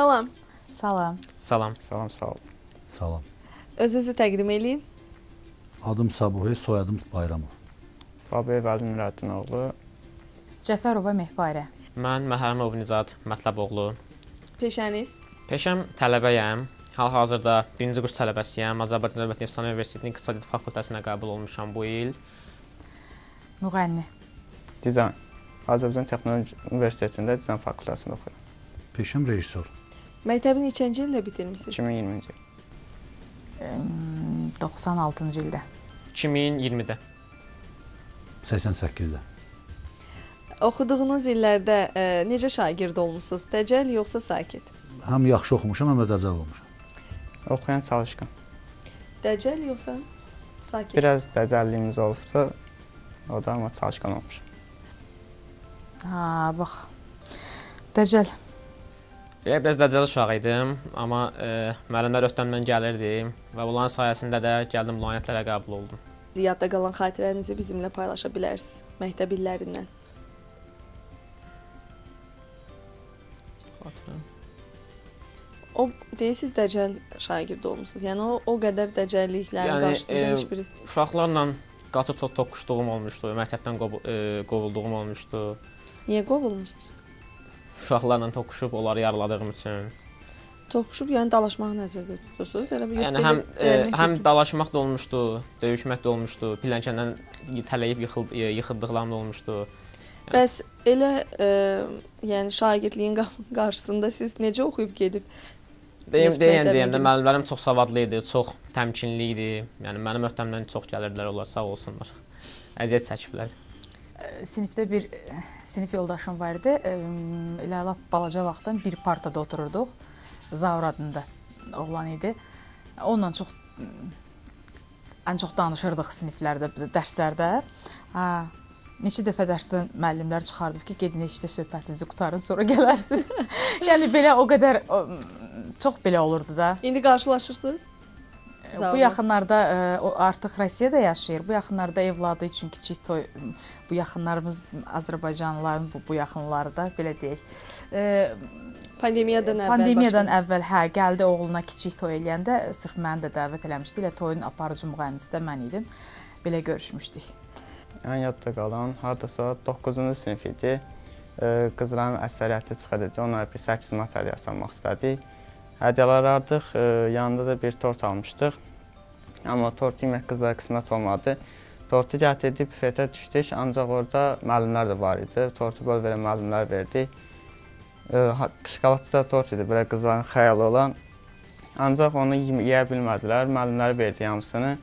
Salam. Salam. Salam. Salam, sağ ol. Salam. Özünüzü təqdim eləyin. Adım Sabuhi, soyadım Bayramov. Babək Eyvalli Nurattin oğlu. Cəfərova Mehbarə. Mən Məhərəm Ovinizad, Mətləb oğlu. Peşəniz? Peşəm tələbəyəm. Hal-hazırda birinci qurs tələbəsiyəm. Azərbaycan Dövlət Neft Üniversitetinin İqtisadiyyat Fakültəsinə qəbul olmuşam bu il. Müğənli Dizan. Azərbaycan Teknologi Üniversitetində Dizan Fakültəsində oxuyuram. Peşəm rejissor. Məktəbi neçənci ildə bitirmisiniz? 2020-ci il. 96-cı ildə. 2020-də. 88-də. Oxuduğunuz illərdə necə şagird olmuşsunuz? Dəcəl yoxsa sakit? Həm yaxşı oxumuşam, həm də dəcəl olmuşam. Oxuyan çalışqan. Dəcəl yoxsa sakit? Biraz dəcəlliyimiz olubdu, o da amma çalışqan olmuşam. Ha, bax. Dəcəl. Biraz dəcəl uşağı idim, amma müəllimlər öhdəmdən gəlirdi və bunların sayəsində də gəldim layiqətlərə qəbul oldum. Yadda qalan xatirənizi bizimlə paylaşa bilərsiniz məktəb illərindən. Xatirəm. O, deyirsiniz, dəcəl şagird olmuşsunuz. Yəni, o qədər dəcəlliklərin qarşısında heç biri. Uşaqlarla qaçıb toqquşduğum olmuşdu, məktəbdən qovulduğum olmuşdu. Niyə qovulmuşsunuz? Uşaqlarla toqquşub, onları yaraladığım üçün. Toqquşub, yəni dalaşmağı nəzərdə tutursunuz? Yəni, həm dalaşmaq da olmuşdu, döyüşmək də olmuşdu, pilləkəndən tələyib yıxıldıqlarım da olmuşdu. Bəs elə şagirdliyin qarşısında siz necə oxuyub gedib? Deyəndə, müəllimlərim çox savadlı idi, çox təmkinli idi. Yəni, mənim öhdəmdən çox gəlirdilər onlar, sağ olsunlar, əziyyət çəkiblər. Sinifdə bir sinif yoldaşım var idi, elə balaca vaxtdan bir partada otururduq, Zaur adında oğlan idi. Onunla ən çox danışırdıq siniflərdə, dərslərdə. Neçə dəfə dərsdən müəllimlər çıxardıb ki, gedin işdə söhbətinizi qutarın, sonra gələrsiniz. Yəni, belə o qədər, çox belə olurdu da. İndi qarşılaşırsınız? Bu yaxınlarda, artıq Rusiyada yaşayır, bu yaxınlarda evladı üçün kiçik toy, bu yaxınlarımız Azərbaycanlıların bu yaxınlarda, belə deyək. Pandemiyadan əvvəl, hə, gəldi oğluna kiçik toy eləyəndə, sırf məni də dəvət eləmişdi, elə toyun aparıcı müğənnisi də mən idim, belə görüşmüşdük. Ən yadda qalan, haradasa 9-cu sinif idi, qızların əsəriyyəti çıxıdıcı, onlara bir 8 materiya salmaq istədik. Hədiyyalar aldıq, yanında da bir tort almışdıq, amma tort yemək qızlara qismət olmadı. Tortu gətirdik, büfetə düşdük, ancaq orada müəllimlər də var idi, tortu böl verən müəllimlər verdik. Şokoladlı da tort idi, belə qızların xəyalı olan, ancaq onu yeyə bilmədilər, müəllimlər verdi hamısını.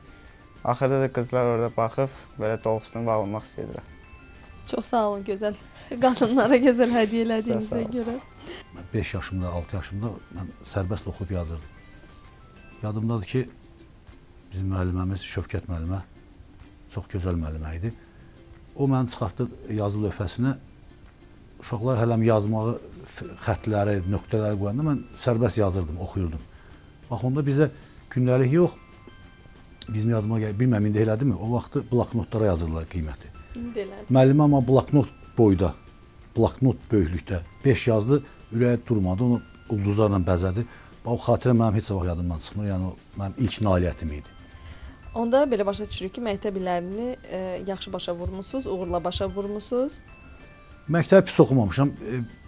Axırda da qızlar orada baxıb, belə dolğusunu bağlamaq istəyirlər. Çox sağ olun, gözəl qadınlara gözəl hədiyyə elədiyinizə görə. 5 yaşımda, 6 yaşımda mən sərbəst oxuyub yazırdım. Yadımdadır ki, bizim müəlliməmiz Şövkət müəllimə, çox gözəl müəllimə idi. O mənə çıxartdı yazı lövhəsinə, uşaqlar hələm yazmağı, xətləri, nöqtələri qoyanda mən sərbəst yazırdım, oxuyurdum. Bax, onda bizə gündəlik yox, bizim yadıma gəlir, bilməm, indi elədi mi? O vaxtı bloknotlara yazırlar qiyməti. Müəllimə amma bloknot boyda, bloknot böyüklükdə 5 yazdı, ürəyə durmadı, onu ulduzlarla bəzədi. O xatirə mənim heç vaxt yadımdan çıxmır, yəni o mənim ilk nailiyyətim idi. Onda belə başa düşürük ki, məktəb illərini yaxşı başa vurmuşsunuz, uğurla başa vurmuşsunuz. Məktəbi pis oxumamışam,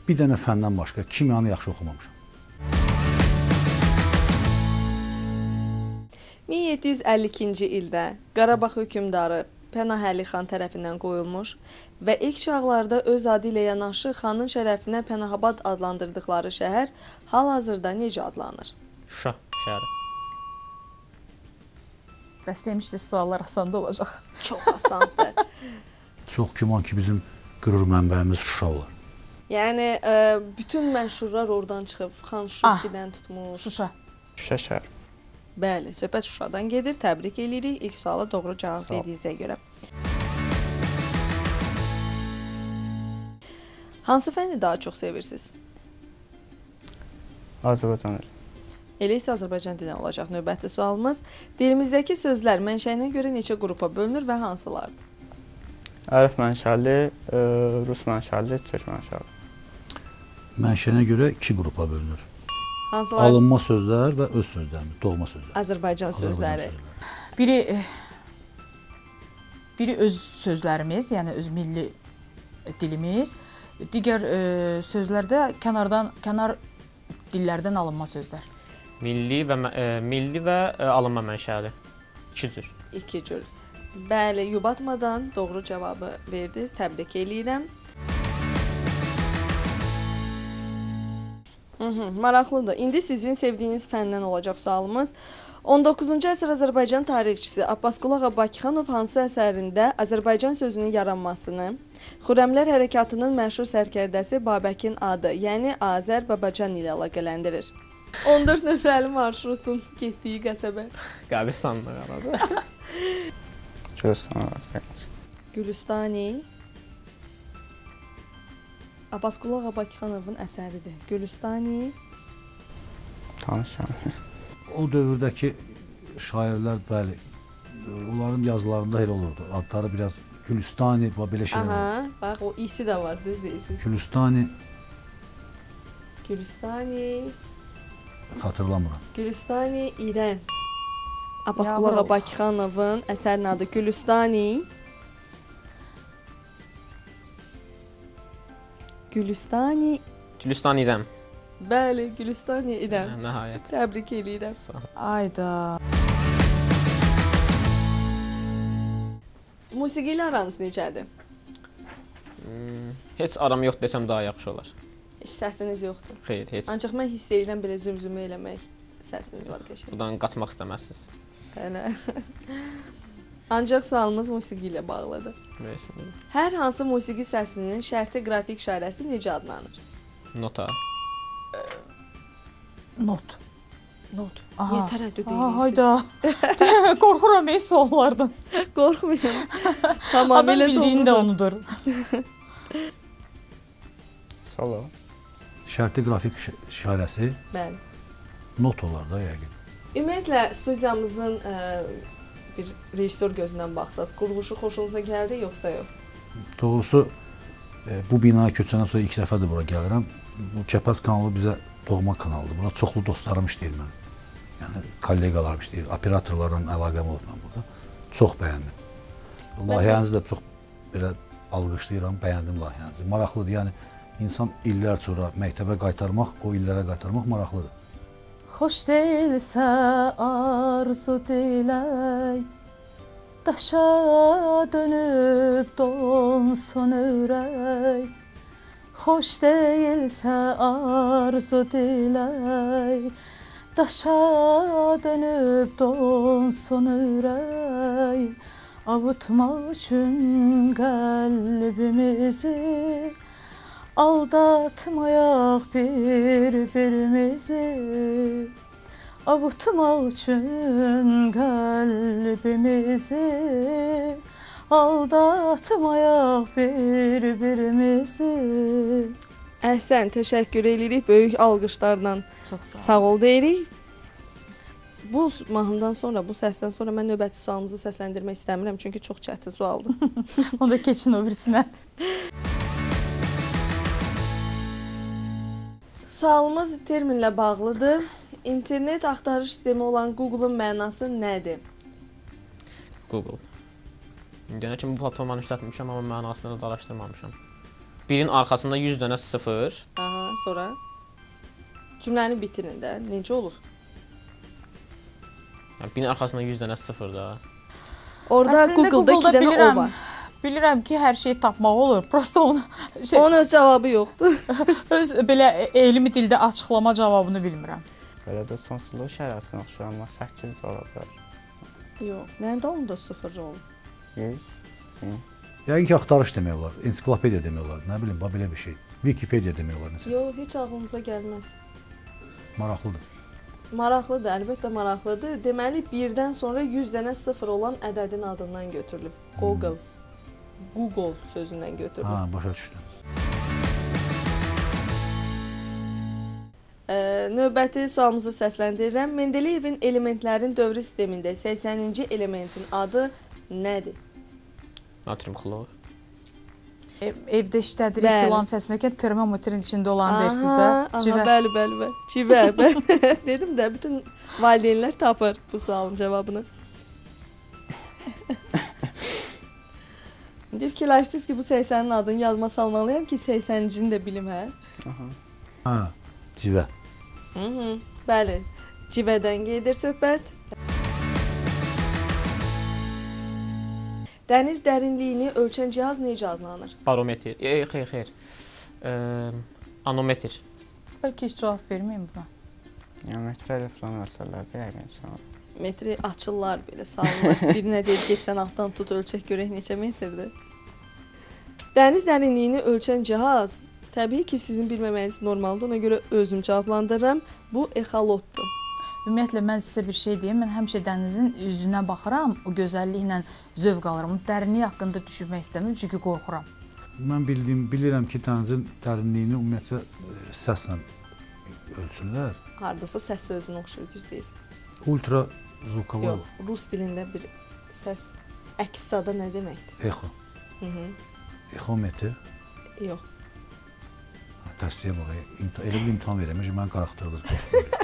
bir dənə fəndən başqa, kimyanı yaxşı oxumamışam. 1752-ci ildə Qarabağ hökümdarı Pənahəli xan tərəfindən qoyulmuş və ilk çağlarda öz adı ilə yanaşı xanın şərəfinə Pənahabad adlandırdıqları şəhər hal-hazırda necə adlanır? Şuşa şəhəri. Bəs demişdi, suallar asanda olacaq. Çox asandır. Çox güman ki, bizim qürur mənbəyimiz Şuşa olar. Yəni, bütün məşhurlar oradan çıxıb, xan Şuşadan tutmuş. Şuşa. Şuşa şəhəri. Bəli, söhbət Şuşadan gedir, təbrik edirik. İlk suala doğru cavab verdiyinizə görə. Hansı fəni daha çox sevirsiniz? Azərbaycan dili. Elə isə Azərbaycan dili olacaq növbətli sualımız. Dilimizdəki sözlər mənşəyinə görə neçə qrupa bölünür və hansılardır? Ərəb mənşəli, rus mənşəli, türk mənşəli. Mənşəyinə görə 2 qrupa bölünür. Hansılar? Alınma sözlər və öz sözlərimiz, doğma sözlər. Azərbaycan sözləri. Biri öz sözlərimiz, yəni öz milli dilimiz, digər sözlərdə kənar dillərdən alınma sözlər. Milli və alınma mənşəli. İki cür. Bəli, yubatmadan doğru cavabı verdiniz. Təbrik eləyirəm. Maraqlıdır. İndi sizin sevdiyiniz fəndən olacaq sualımız. 19-cu əsr Azərbaycan tarixçisi Abbasqulu ağa Bakıxanov hansı əsərində Azərbaycan sözünün yaranmasını, Xürəmlər Hərəkatının məşhur sərkərdəsi Babəkin adı, yəni Azər Babacan ilə əlaqələndirir? 14 nömrəli marşrutun getdiyi qəsəbə. Qəbristanlıq aradı. Gülüstani Abbasqulu ağa Bakıxanovun əsəridir. Gülüstani tanışam. O dövrdəki şairlər, bəli, onların yazılarında elə olurdu. Adları biraz Gülüstani, belə şeylər var. Bax, o isi də var, düz deyirsiniz. Gülüstani xatırlamıram. Gülüstani İrəm. Abbasqulu ağa Bakıxanovun əsərinin adı Gülüstani İrəm. Bəli, Gülüstani İrəm. Nəhayət. Təbrik eləyirəm. Ayda. Musiqi ilə aranız necədir? Heç aram yox desəm daha yaxşı olar. Heç səsiniz yoxdur? Xeyr, heç. Ancaq mən hiss eləyirəm belə zümzümə eləmək səsiniz var qəşəng. Buradan qaçmaq istəməzsiniz. Bəli. Ancaq sualımız musiqi ilə bağlıdır. Hər hansı musiqi səsinin şərti qrafik işarəsi necə adlanır? Nota. Not. Niyə tərəddüd edirsiniz? Hayda. Qorxuram ey suallardan. Qorxmayın. Tamamilə bildiyin də onudur. Salam. Şərti qrafik işarəsi? Bəli. Not olar da yəqin. Ümumiyyətlə, studiyamızın bir rejissor gözündən baxsaz, quruluşu xoşunuza gəldi, yoxsa yox? Doğrusu, bu binaya köçəndən sonra ilk dəfədir bura gəlirəm. Bu Kəpəz kanalı bizə doğma kanaldır. Burada çoxlu dostlarım işləyir mən. Yəni, kolleqalarım işləyir, operatorlarla əlaqəm olub mən burada. Çox bəyəndim. Layihənizi də çox belə alqışlayıram, bəyəndim layihənizi. Maraqlıdır, yəni, insan illər sonra məktəbə qaytarmaq, o illərə qaytarmaq maraqlıdır. Xoş deyilsə arzu dilək, daşa dönüb donsun ürək. Xoş deyilsə arzu dilək, daşa dönüb donsun ürək. Avutmaq üçün qəlbimizi, aldatmayaq bir-birimizi, avutmaq üçün qəlbimizi, aldatmayaq bir-birimizi. Əhsən, təşəkkür edirik, böyük alqışlarla sağ ol deyirik. Bu mahnıdan sonra, bu səsdən sonra mən növbəti sualımızı səsləndirmək istəmirəm, çünki çox çətin sualdır. Onda keçin o birisinə. Sualımız terminlə bağlıdır. İnternet axtarış sistemi olan Google-un mənası nədir? Google. İndiyənə kimi bu platformanı işlətmişəm, amma mənasını da araşdırmamışam. Birin arxasında 100 dənə 0. Aha, sonra? Cümləni bitirin də. Necə olur? Birin arxasında 100 dənə 0 da. Orada Google-da 2 dənə o var. Bilirəm ki, hər şeyi tapmaq olur, prosta onun öz cavabı yoxdur. Öz belə elmi dildə açıqlama cavabını bilmirəm. Belə də sonsuzluq şərəsini oxşur, amma 8 ola bilər. Yox, nəndə onun da 0 olur? 100. Yəqin ki, axtarış demək olar, ensiklopediya demək olar, nə bilim, belə bir şey. Wikipediya demək olar, necə? Yox, heç ağlımıza gəlməz. Maraqlıdır. Maraqlıdır, əlbəttə maraqlıdır. Deməli, birdən sonra 100 dənə 0 olan ədədin adından götürülür. Google. Google sözündən götürülür. Ha, başa düşdüm. Növbəti sualımızı səsləndirirəm. Mendelevin elementlərin dövri sistemində 80-ci elementin adı nədir? Natrium xlor. evdə işlədirik filan fəsməkən termometrin içində olan deyirsiniz də. Aha, bəli, bəli, bəli. Civə. Dedim də, bütün valideynlər tapır bu sualın cavabını. Deyir ki, fikirləşdiniz ki, bu 80-nin adını yazma salmalıyam ki, 80-cini də bilim, hə? Ha, civə. Bəli, civədən gedir söhbət. Dəniz dərinliyini ölçən cihaz necə adlanır? Barometr. Xeyr. Anometr. Bəlkə heç cavab verməyim buna. Metri elə filan ölçərlər də yəqin cavab. Metri açırlar belə, salınlar. Birinə deyil, geçsən altdan tut, ölçək görək neçə metrdir. Dəniz dərinliyini ölçən cihaz. Təbii ki, sizin bilməməyiniz normaldır. Ona görə özüm cavablandırıram. Bu, echolotdur. Ümumiyyətlə, mən sizə bir şey deyim, mən həmişə dənizin üzünə baxıram, o gözəlliklə zövq alıram, dərinliyi haqqında düşünmək istəmirəm, çünki qorxuram. Mən bilirəm ki, dənizin dərinliyini ümumiyyətlə səslə ölçürlər. Haradasa səs sözünü oxşur, düz deyilsin. Ultra zvukalı. Yox, rus dilində bir səs, əksada nə deməkdir? Echo. Echometr. Yox. Tərsiyə baxayım, elə bir imtihan verəmək ki, mən qaraxdırılır, qorxuram.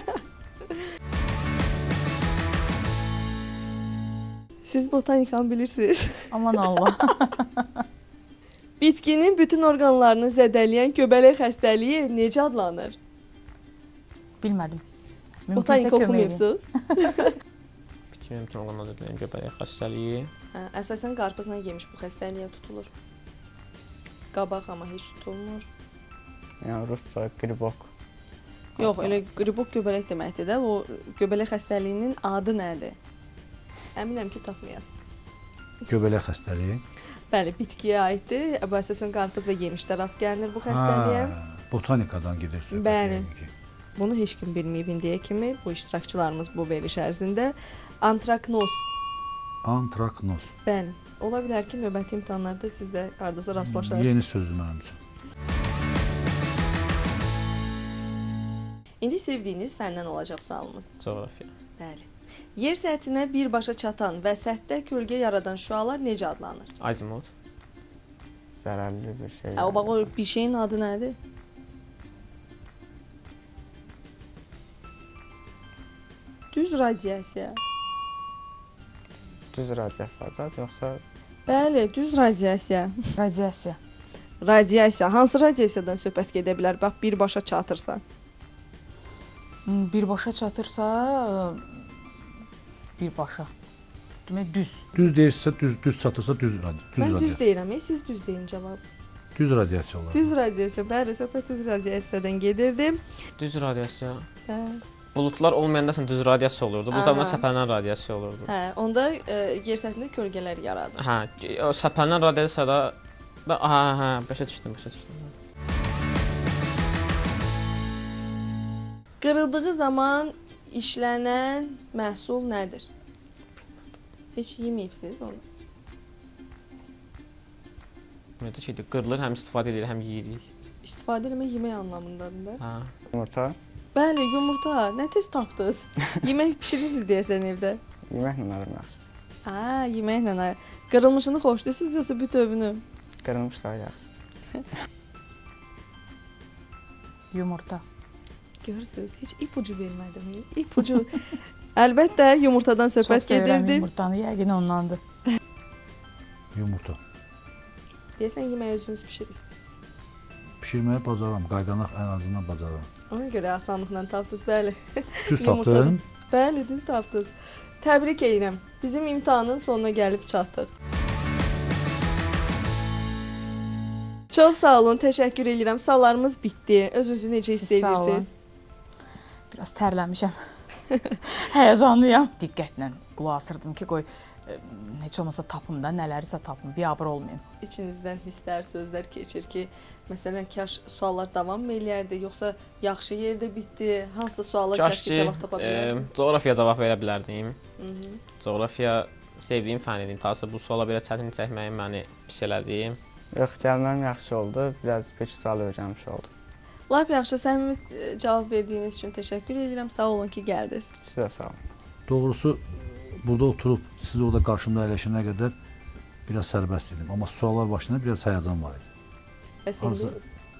Siz botanikanı bilirsiniz. Aman Allah. Bitkinin bütün orqanlarını zədələyən göbələk xəstəliyi necə adlanır? Bilmədim. Botanika oxumayıbsınız. Bütün orqanlarını zədələyən göbələk xəstəliyi. Əsasən qarpızla yemiş bu xəstəliyə tutulur. Qabaq amma heç tutulmur. Yəni rusca qribok. Yox, elə qribok göbələk deməkdir də. O göbələk xəstəliyinin adı nədir? Əminəm ki, tapmayasınız. Göbələk xəstəliyi? Bəli, bitkiyə aiddir. Bu əsasən qarpız və yemişdə rast gəlinir bu xəstəliyə. Botanikadan gedir söhbət. Bəli. Bunu heç kim bilməyib indiyə kimi. Bu iştirakçılarımız bu veriliş ərzində. Antraknos. Antraknos. Bəli. Ola bilər ki, növbəti imtahanlarda siz də hardasa rastlaşarsınız. Yeni sözü mənim üçün. İndi sevdiyiniz fəndən olacaq sualımız. Coğrafiya. Bəli. Yer səthinə birbaşa çatan və səthdə kölgə yaradan şüalar necə adlanır? Azimut. Zərərli bir şey. O bax, o bir şeyin adı nədir? Düz radiasiya. Düz radiasiyadır, yoxsa? Bəli, düz radiasiya. Radiasiya. Radiasiya. Hansı radiasiyadan söhbət gedə bilər? Bax, birbaşa çatırsa. Birbaşa çatırsa... Birbaşa. Demək, düz. Düz deyirsə, düz çatırsa, düz radiyasiya. Mən düz deyirəm, siz düz deyin cavab. Düz radiyasiya olaraq. Düz radiyasiya, bəli, söhbət düz radiyasiyadan gedirdim. Düz radiyasiya. Bulutlar olmayandasın düz radiyasiya olurdu, bulutlardan səpələnən radiyasiya olurdu. Hə, onda yer səthində kölgələr yaradır. Hə, səpələnən radiyasiyada... Hə, başa düşdüm. Qırıldığı zaman... İşlənən məhsul nədir? Heç yeməyibsiniz onu? Ümumiyyətlə şeydir, qırılır, həm istifadə edir, həm yeyirik. İstifadə eləmək yemək anlamındadır da. Yumurta? Bəli, yumurta. Nə tez tapdınız? Yemək pişirirsiniz deyəsən evdə. Yeməklə narım yaxşıdır. Haa, yeməklə narım. Qırılmışını xoşlayırsınız, yoxsa bütövünü? Qırılmış daha yaxşıdır. Yumurta. Görürsünüz, heç ipucu vermədim. İpucu. Əlbəttə, yumurtadan söhbət gedirdi. Çox sevirəm yumurtanı, yəqin ondandır. Yumurta. Deyəsən, yemək özünüz pişirirsiniz. Pişirməyə bacaram, qaydanaq ən azından bacaram. Ona görə asanlıqla tapdınız, bəli. Düz tapdın? Bəli, düz tapdınız. Təbrik edirəm. Bizim imtahanın sonuna gəlib çatdıq. Çox sağ olun, təşəkkür edirəm. Suallarımız bitdi. Öz-özü necə hiss edirsiniz? Biraz tərləmişəm, həyəcanlıyam. Diqqətlə qulaq asırdım ki, qoy, heç olmasa tapım da, nələrisə tapım, biabır olmayayım. İçinizdən hisslər, sözlər keçir ki, məsələn, kaş suallar davam eləyərdi, yoxsa yaxşı yerdə bitdi, hansısa suallar kaş ki, cavab tapa bilərdim? Coğrafiya cavab verə bilərdim. Coğrafiya sevdiyim fən idi, təhsə bu suala belə çətin çəkməyim məni pis elədi. Yox, gəlməm yaxşı oldu, biraz bir sual öyrənmiş oldum. Lap yaxşı, səmimi cavab verdiyiniz üçün təşəkkür edirəm. Sağ olun ki, gəldiniz. Sizə sağ olun. Doğrusu, burada oturub, siz orada qarşımda əyləşənə qədər biraz sərbəst idim. Amma suallar başında biraz həyəcan var idi. Hansı?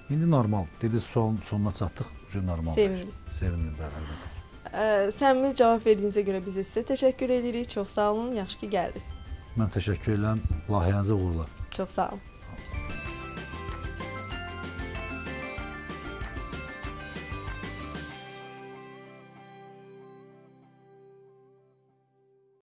İndi normal. Dediniz sualın sonuna çatdıq, normal. Seviniriz. Seviniriz, əlbəttə. Səmimiz cavab verdiyinizə görə biz sizə təşəkkür edirik. Çox sağ olun, yaxşı ki gəldiniz. Mən təşəkkür edirəm. Layihənizə uğurlar. Çox sağ olun.